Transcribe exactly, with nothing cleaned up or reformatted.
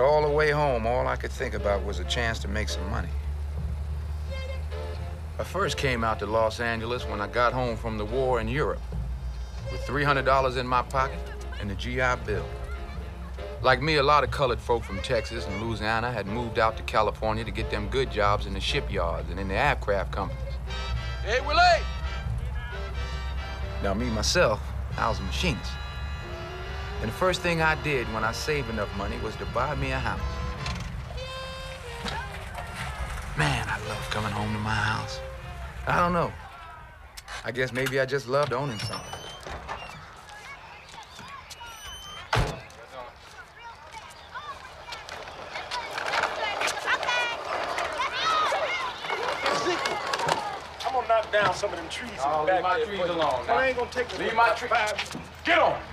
But all the way home, all I could think about was a chance to make some money. I first came out to Los Angeles when I got home from the war in Europe with three hundred dollars in my pocket and the G I Bill. Like me, a lot of colored folk from Texas and Louisiana had moved out to California to get them good jobs in the shipyards and in the aircraft companies. Hey, we're late! Now, me, myself, I was a machinist. And the first thing I did when I saved enough money was to buy me a house. Man, I love coming home to my house. I don't know. I guess maybe I just loved owning something. Knock down some of them trees. Oh, in the back. Leave my trees alone. I ain't gonna take the leave my trees. Get on.